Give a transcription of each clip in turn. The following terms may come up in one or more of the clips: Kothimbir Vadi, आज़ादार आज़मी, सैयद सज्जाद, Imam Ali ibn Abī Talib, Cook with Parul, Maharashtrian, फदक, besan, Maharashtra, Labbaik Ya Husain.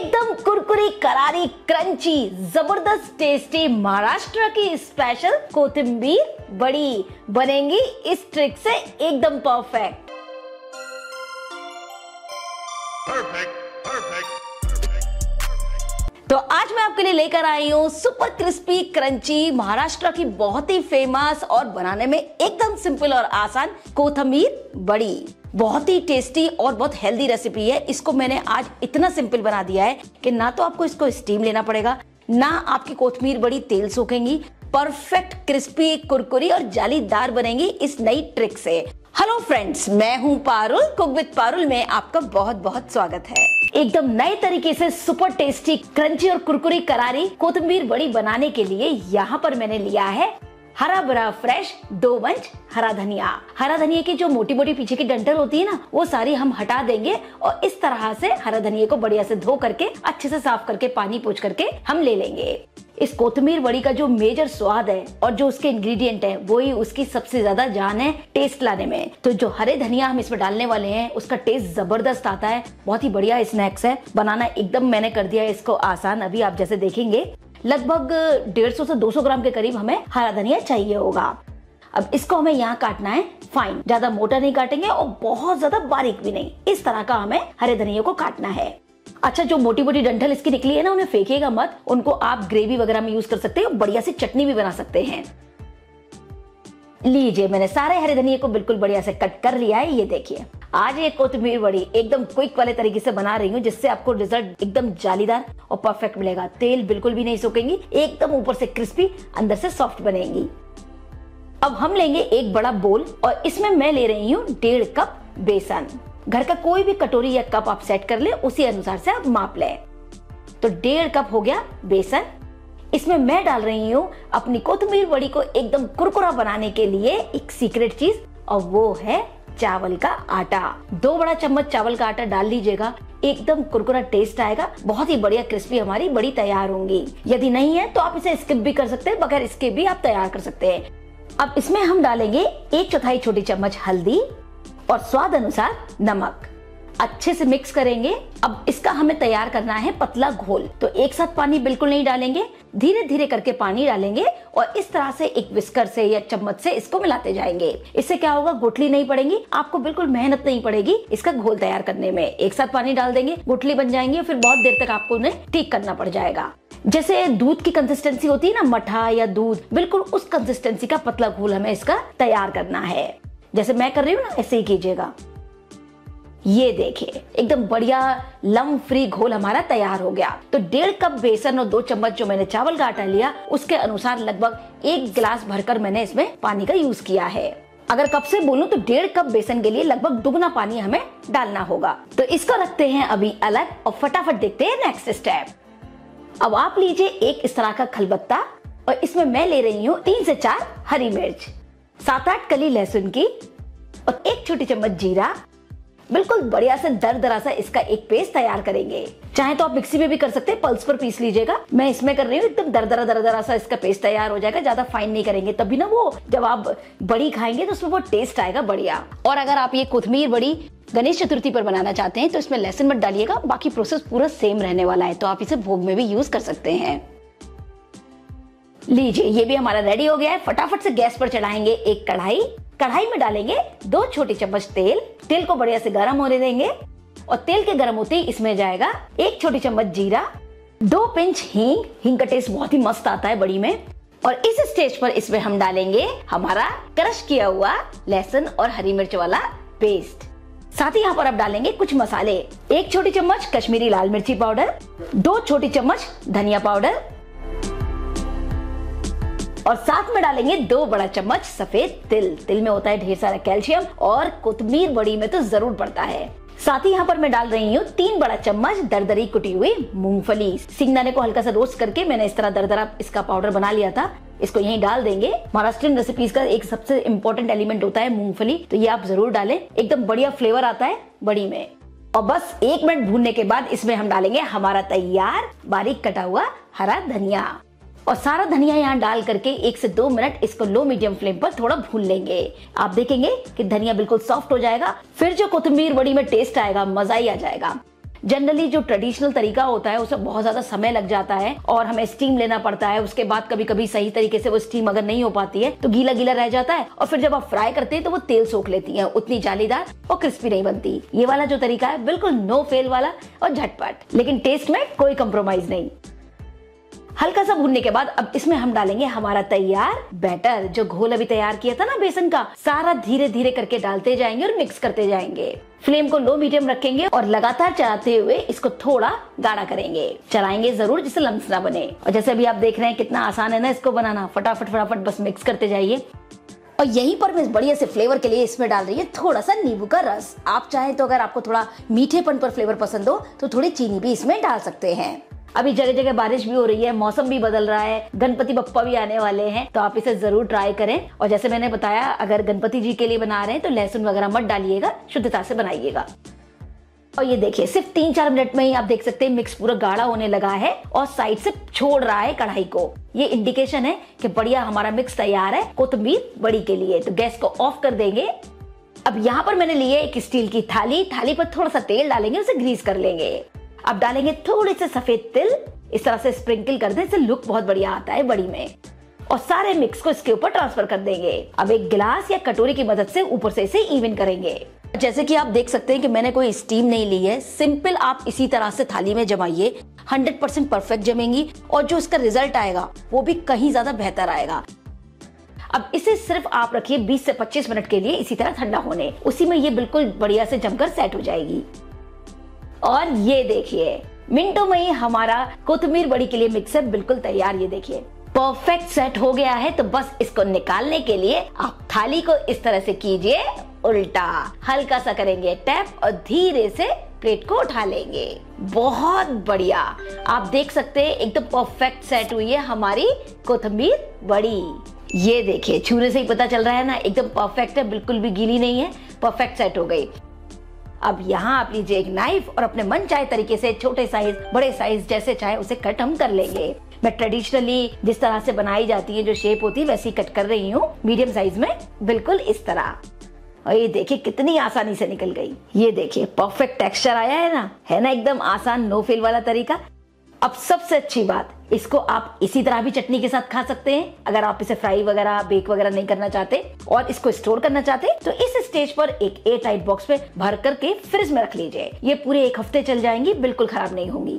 एकदम कुरकुरी, करारी, क्रंची, जबरदस्त टेस्टी महाराष्ट्र की स्पेशल कोथिंबीर बड़ी बनेंगी इस ट्रिक से एकदम परफेक्ट। तो आज मैं आपके लिए लेकर आई हूँ सुपर क्रिस्पी क्रंची महाराष्ट्र की बहुत ही फेमस और बनाने में एकदम सिंपल और आसान कोथिंबीर बड़ी। बहुत ही टेस्टी और बहुत हेल्दी रेसिपी है। इसको मैंने आज इतना सिंपल बना दिया है कि ना तो आपको इसको स्टीम लेना पड़ेगा, ना आपकी कोथिंबीर बड़ी तेल सोखेंगी। परफेक्ट क्रिस्पी, कुरकुरी और जालीदार बनेगी इस नई ट्रिक से। हेलो फ्रेंड्स, मैं हूँ पारुल, कुक विद पारुल में आपका बहुत बहुत स्वागत है। एकदम नए तरीके से सुपर टेस्टी, क्रंची और कुरकुरी करारी कोथिंबीर बड़ी बनाने के लिए यहाँ पर मैंने लिया है हरा भरा फ्रेश 2 बंच हरा धनिया। हरा धनिया की जो मोटी मोटी पीछे की डंठल होती है ना, वो सारी हम हटा देंगे और इस तरह से हरा धनिया को बढ़िया से धो करके, अच्छे से साफ करके, पानी पोंछ करके हम ले लेंगे। इस कोथिंबीर बड़ी का जो मेजर स्वाद है और जो उसके इंग्रेडिएंट है, वो ही उसकी सबसे ज्यादा जान है टेस्ट लाने में। तो जो हरे धनिया हम इसमें डालने वाले हैं, उसका टेस्ट जबरदस्त आता है। बहुत ही बढ़िया स्नैक्स है, बनाना एकदम मैंने कर दिया है इसको आसान। अभी आप जैसे देखेंगे लगभग 150 से 200 ग्राम के करीब हमें हरा धनिया चाहिए होगा। अब इसको हमें यहाँ काटना है फाइन, ज्यादा मोटा नहीं काटेंगे और बहुत ज्यादा बारीक भी नहीं। इस तरह का हमें हरे धनिया को काटना है। अच्छा, जो मोटी मोटी डंठल इसकी निकली है ना, उन्हें फेंकिएगा मत, उनको आप ग्रेवी वगैरह में यूज कर सकते हैं। बढ़िया से चटनी भी बना सकते हैं। लीजिए, मैंने सारे हरे धनिया को बिल्कुल बढ़िया से कट कर लिया है। ये देखिए, आज ये कोथिंबीर बड़ी एकदम क्विक वाले तरीके से बना रही हूँ, जिससे आपको रिजल्ट एकदम जालीदार और परफेक्ट मिलेगा। तेल बिल्कुल भी नहीं सोखेंगी, एकदम ऊपर से क्रिस्पी, अंदर से सॉफ्ट बनेगी। अब हम लेंगे एक बड़ा बोल और इसमें मैं ले रही हूँ 1.5 कप बेसन। घर का कोई भी कटोरी या कप आप सेट कर ले, उसी अनुसार से आप माप ले। तो 1.5 कप हो गया बेसन। इसमें मैं डाल रही हूँ अपनी कोथिंबीर बड़ी को एकदम कुरकुरा बनाने के लिए एक सीक्रेट चीज, और वो है चावल का आटा। 2 बड़ा चम्मच चावल का आटा डाल लीजिएगा, एकदम कुरकुरा टेस्ट आएगा। बहुत ही बढ़िया क्रिस्पी हमारी बड़ी तैयार होंगी। यदि नहीं है तो आप इसे स्किप भी कर सकते हैं, बगैर स्किप भी आप तैयार कर सकते हैं। अब इसमें हम डालेंगे 1/4 छोटी चम्मच हल्दी और स्वाद अनुसार नमक। अच्छे से मिक्स करेंगे। अब इसका हमें तैयार करना है पतला घोल, तो एक साथ पानी बिल्कुल नहीं डालेंगे, धीरे धीरे करके पानी डालेंगे और इस तरह से एक विस्कर से या चम्मच से इसको मिलाते जाएंगे। इससे क्या होगा, गुठली नहीं पड़ेगी, आपको बिल्कुल मेहनत नहीं पड़ेगी इसका घोल तैयार करने में। एक साथ पानी डाल देंगे, गुठली बन जाएंगी और फिर बहुत देर तक आपको उन्हें ठीक करना पड़ जाएगा। जैसे दूध की कंसिस्टेंसी होती है ना, मठा या दूध, बिल्कुल उस कंसिस्टेंसी का पतला घोल हमें इसका तैयार करना है। जैसे मैं कर रही हूँ ना, ऐसे ही कीजिएगा। ये देखिए, एकदम बढ़िया लम फ्री घोल हमारा तैयार हो गया। तो 1.5 कप बेसन और 2 चम्मच जो मैंने चावल का आटा लिया, उसके अनुसार लगभग 1 गिलास भरकर मैंने इसमें पानी का यूज किया है। अगर कप से बोलूं तो 1.5 कप बेसन के लिए लगभग दुगना पानी हमें डालना होगा। तो इसको रखते हैं अभी अलग और फटाफट देखते हैं नेक्स्ट स्टेप। अब आप लीजिए एक इस तरह का खलबत्ता और इसमें मैं ले रही हूँ 3 से 4 हरी मिर्च, 7-8 कली लहसुन की और 1 छोटी चम्मच जीरा। बिल्कुल बढ़िया से दरदरा सा इसका एक पेस्ट तैयार करेंगे। चाहे तो आप मिक्सी में भी कर सकते हैं, पल्स पर पीस लीजिएगा। मैं इसमें कर रही हूँ, एकदम दरदरा दरदरा सा इसका पेस्ट तैयार हो जाएगा। ज्यादा फाइन नहीं करेंगे, तभी ना वो जब आप बड़ी खाएंगे तो उसमें वो टेस्ट आएगा बढ़िया। और अगर आप ये कोथिंबीर बड़ी गणेश चतुर्थी पर बनाना चाहते हैं तो इसमें लहसुन मत डालिएगा, बाकी प्रोसेस पूरा सेम रहने वाला है। तो आप इसे भोग में भी यूज कर सकते हैं। लीजिए, ये भी हमारा रेडी हो गया है। फटाफट से गैस पर चढ़ाएंगे एक कढ़ाई। कढ़ाई में डालेंगे 2 छोटी चम्मच तेल। तेल को बढ़िया से गरम होने देंगे और तेल के गरम होते ही इसमें जाएगा 1 छोटी चम्मच जीरा, 2 पिंच हींग। हींग का टेस्ट बहुत ही मस्त आता है बड़ी में। और इस स्टेज पर इसमें हम डालेंगे हमारा क्रश किया हुआ लहसुन और हरी मिर्च वाला पेस्ट। साथ ही यहाँ पर आप डालेंगे कुछ मसाले। 1 छोटी चम्मच कश्मीरी लाल मिर्ची पाउडर, 2 छोटी चम्मच धनिया पाउडर और साथ में डालेंगे 2 बड़ा चम्मच सफेद तिल। तिल में होता है ढेर सारा कैल्शियम और कोथिंबीर बड़ी में तो जरूर पड़ता है। साथ ही यहाँ पर मैं डाल रही हूँ 3 बड़ा चम्मच दरदरी कुटी हुई मूंगफली। सिंगदाने को हल्का सा रोस्ट करके मैंने इस तरह दरदरा इसका पाउडर बना लिया था, इसको यहीं डाल देंगे। महाराष्ट्रियन रेसिपीज का एक सबसे इम्पोर्टेंट एलिमेंट होता है मूंगफली, तो ये आप जरूर डालें, एकदम बढ़िया फ्लेवर आता है बड़ी में। और बस 1 मिनट भूनने के बाद इसमें हम डालेंगे हमारा तैयार बारीक कटा हुआ हरा धनिया और सारा धनिया यहाँ डाल करके 1 से 2 मिनट इसको लो मीडियम फ्लेम पर थोड़ा भून लेंगे। आप देखेंगे कि धनिया बिल्कुल सॉफ्ट हो जाएगा, फिर जो कोथिंबीर बड़ी में टेस्ट आएगा, मजा ही आ जाएगा। जनरली जो ट्रेडिशनल तरीका होता है उसमें बहुत ज्यादा समय लग जाता है और हमें स्टीम लेना पड़ता है। उसके बाद कभी कभी सही तरीके से वो स्टीम अगर नहीं हो पाती है तो गीला गीला रह जाता है और फिर जब आप फ्राई करते हैं तो वो तेल सोख लेती है, उतनी जालीदार और क्रिस्पी नहीं बनती। ये वाला जो तरीका है बिल्कुल नो फेल वाला और झटपट, लेकिन टेस्ट में कोई कॉम्प्रोमाइज नहीं। हल्का सा भूनने के बाद अब इसमें हम डालेंगे हमारा तैयार बैटर। जो घोल अभी तैयार किया था ना बेसन का, सारा धीरे धीरे करके डालते जाएंगे और मिक्स करते जाएंगे। फ्लेम को लो मीडियम रखेंगे और लगातार चलाते हुए इसको थोड़ा गाढ़ा करेंगे। चलाएंगे जरूर जिससे लम्स ना बने। और जैसे अभी आप देख रहे हैं कितना आसान है ना इसको बनाना, फटाफट बस मिक्स करते जाइए। और यहीं पर मैं बढ़िया से फ्लेवर के लिए इसमें डाल रही है थोड़ा सा नींबू का रस। आप चाहे तो अगर आपको थोड़ा मीठेपन पर फ्लेवर पसंद हो तो थोड़ी चीनी भी इसमें डाल सकते हैं। अभी जगह जगह बारिश भी हो रही है, मौसम भी बदल रहा है, गणपति बप्पा भी आने वाले हैं, तो आप इसे जरूर ट्राई करें। और जैसे मैंने बताया, अगर गणपति जी के लिए बना रहे हैं तो लहसुन वगैरह मत डालिएगा, शुद्धता से बनाइएगा। और ये देखिए सिर्फ 3-4 मिनट में ही आप देख सकते हैं मिक्स पूरा गाढ़ा होने लगा है और साइड से छोड़ रहा है कढ़ाई को। ये इंडिकेशन है कि बढ़िया हमारा मिक्स तैयार है कोथिंबीर वड़ी के लिए। तो गैस को ऑफ कर देंगे। अब यहाँ पर मैंने लिए एक स्टील की थाली, थाली पर थोड़ा सा तेल डालेंगे, उसे ग्रीस कर लेंगे। अब डालेंगे थोड़े से सफेद तिल, इस तरह से स्प्रिंकल कर दें, इससे लुक बहुत बढ़िया आता है बड़ी में। और सारे मिक्स को इसके ऊपर ट्रांसफर कर देंगे। अब एक गिलास या कटोरी की मदद से ऊपर से इसे इवन करेंगे। जैसे कि आप देख सकते हैं कि मैंने कोई स्टीम नहीं ली है, सिंपल आप इसी तरह से थाली में जमाइए। 100% परफेक्ट जमेंगी और जो इसका रिजल्ट आएगा वो भी कहीं ज्यादा बेहतर आएगा। अब इसे सिर्फ आप रखिए 20 से 25 मिनट के लिए इसी तरह ठंडा होने, उसी में ये बिल्कुल बढ़िया से जमकर सेट हो जाएगी। और ये देखिए मिनटों में ही हमारा कोथिंबीर वड़ी के लिए मिक्सर बिल्कुल तैयार। ये देखिए परफेक्ट सेट हो गया है। तो बस इसको निकालने के लिए आप थाली को इस तरह से कीजिए उल्टा, हल्का सा करेंगे टैप और धीरे से प्लेट को उठा लेंगे। बहुत बढ़िया, आप देख सकते हैं एकदम परफेक्ट सेट हुई है हमारी कोथिंबीर वड़ी। ये देखिए छूने से ही पता चल रहा है ना, एकदम परफेक्ट है, बिल्कुल भी गीली नहीं है, परफेक्ट सेट हो गई। अब यहाँ आप लीजिए एक नाइफ और अपने मन चाहे तरीके से छोटे साइज बड़े साइज जैसे चाहे उसे कट हम कर लेंगे। मैं ट्रेडिशनली जिस तरह से बनाई जाती है जो शेप होती है वैसी कट कर रही हूँ मीडियम साइज में, बिल्कुल इस तरह। और ये देखिए कितनी आसानी से निकल गई। ये देखिए परफेक्ट टेक्सचर आया है ना, है ना, एकदम आसान नो फेल वाला तरीका। अब सबसे अच्छी बात, इसको आप इसी तरह भी चटनी के साथ खा सकते हैं अगर आप इसे फ्राई वगैरह बेक वगैरह नहीं करना चाहते और इसको स्टोर करना चाहते हैं, तो इस स्टेज पर एक एयर टाइट बॉक्स में भर करके फ्रिज में रख लीजिए। ये पूरे 1 हफ्ते चल जाएंगी, बिल्कुल खराब नहीं होंगी।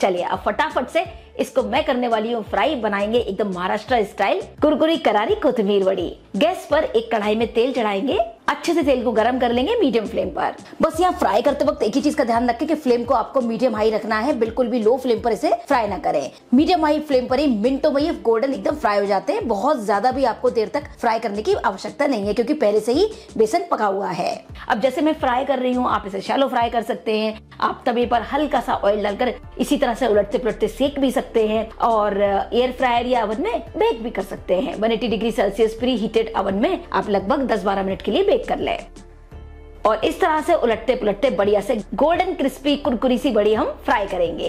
चलिए अब फटाफट से इसको मैं करने वाली हूँ फ्राई। बनाएंगे एकदम महाराष्ट्र स्टाइल कुरकुरी करारी कोथिंबीर वड़ी। गैस पर एक कढ़ाई में तेल चढ़ाएंगे, अच्छे से तेल को गर्म कर लेंगे मीडियम फ्लेम पर। बस यहाँ फ्राई करते वक्त एक ही चीज का ध्यान रखें कि फ्लेम को आपको मीडियम हाई रखना है, बिल्कुल भी लो फ्लेम पर इसे फ्राई ना करें। मीडियम हाई फ्लेम पर ही मिनटों में ये गोल्डन एकदम फ्राई हो जाते हैं। बहुत ज्यादा भी आपको देर तक फ्राई करने की आवश्यकता नहीं है क्योंकि पहले से ही बेसन पका हुआ है। अब जैसे मैं फ्राई कर रही हूँ, आप इसे शैलो फ्राई कर सकते हैं। आप तवे पर हल्का सा ऑयल डालकर इसी तरह से उलटते पुलटते सेक भी सकते हैं और एयर फ्रायर या अवन में बेक भी कर सकते हैं। 180 degree Celsius pre heated oven में आप लगभग 10-12 मिनट के लिए बेक कर लें। और इस तरह से उलटते पुलटते बढ़िया से गोल्डन क्रिस्पी कुरकुरी सी बड़ी हम फ्राई करेंगे।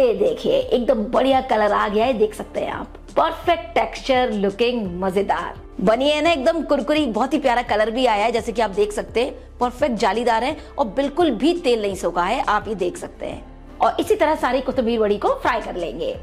ये देखिए एकदम बढ़िया कलर आ गया है, देख सकते हैं आप, परफेक्ट टेक्सचर, लुकिंग मजेदार बनी है ना एकदम कुरकुरी। बहुत ही प्यारा कलर भी आया है जैसे कि आप देख सकते हैं, परफेक्ट जालीदार है और बिल्कुल भी तेल नहीं सोखा है, आप ये देख सकते हैं। और इसी तरह सारी कोथिंबीर वड़ी को फ्राई कर लेंगे।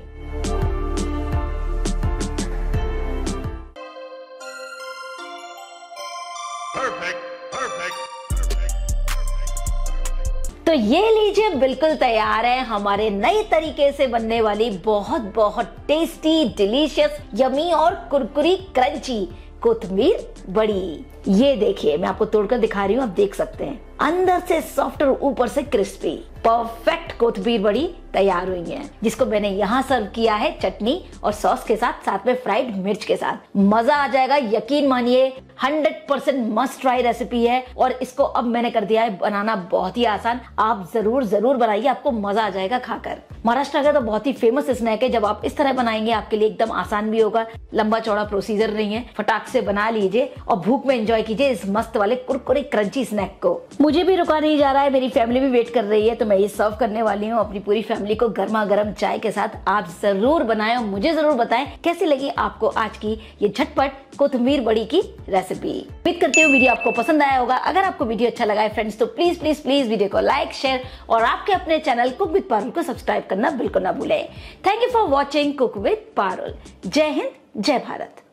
तो ये लीजिए बिल्कुल तैयार है हमारे नए तरीके से बनने वाली बहुत टेस्टी, डिलीशियस, यमी और कुरकुरी क्रंची कोथिंबीर बड़ी। ये देखिए मैं आपको तोड़कर दिखा रही हूँ, आप देख सकते हैं अंदर से सॉफ्ट और ऊपर से क्रिस्पी परफेक्ट कोथिंबीर बड़ी तैयार हुई है, जिसको मैंने यहाँ सर्व किया है चटनी और सॉस के साथ, साथ में फ्राइड मिर्च के साथ। मजा आ जाएगा, यकीन मानिए। 100% मस्ट ट्राई रेसिपी है और इसको अब मैंने कर दिया है बनाना बहुत ही आसान। आप जरूर बनाइए, आपको मजा आ जाएगा खाकर। महाराष्ट्र का तो बहुत ही फेमस स्नैक है, जब आप इस तरह बनाएंगे आपके लिए एकदम आसान भी होगा, लंबा चौड़ा प्रोसीजर नहीं है। फटाक से बना लीजिए और भूख में एंजॉय कीजिए इस मस्त वाले कुरकुरे क्रंची स्नैक को। मुझे भी रुका नहीं जा रहा है, मेरी फैमिली भी वेट कर रही है, तो मैं ये सर्व करने वाली हूँ अपनी पूरी फैमिली को गर्मा गर्म चाय के साथ। आप जरूर बनाएं और मुझे जरूर बताएं कैसी लगी आपको आज की ये झटपट कोथिंबीर बड़ी की रेसिपी। उम्मीद करती हूँ वीडियो आपको पसंद आया होगा। अगर आपको वीडियो अच्छा लगा है फ्रेंड्स तो प्लीज प्लीज प्लीज वीडियो को लाइक, शेयर और आपके अपने चैनल कुक विद पारुल को सब्सक्राइब करना बिल्कुल ना भूलें। Thank you for watching cook with Parul. जय हिंद, जय भारत।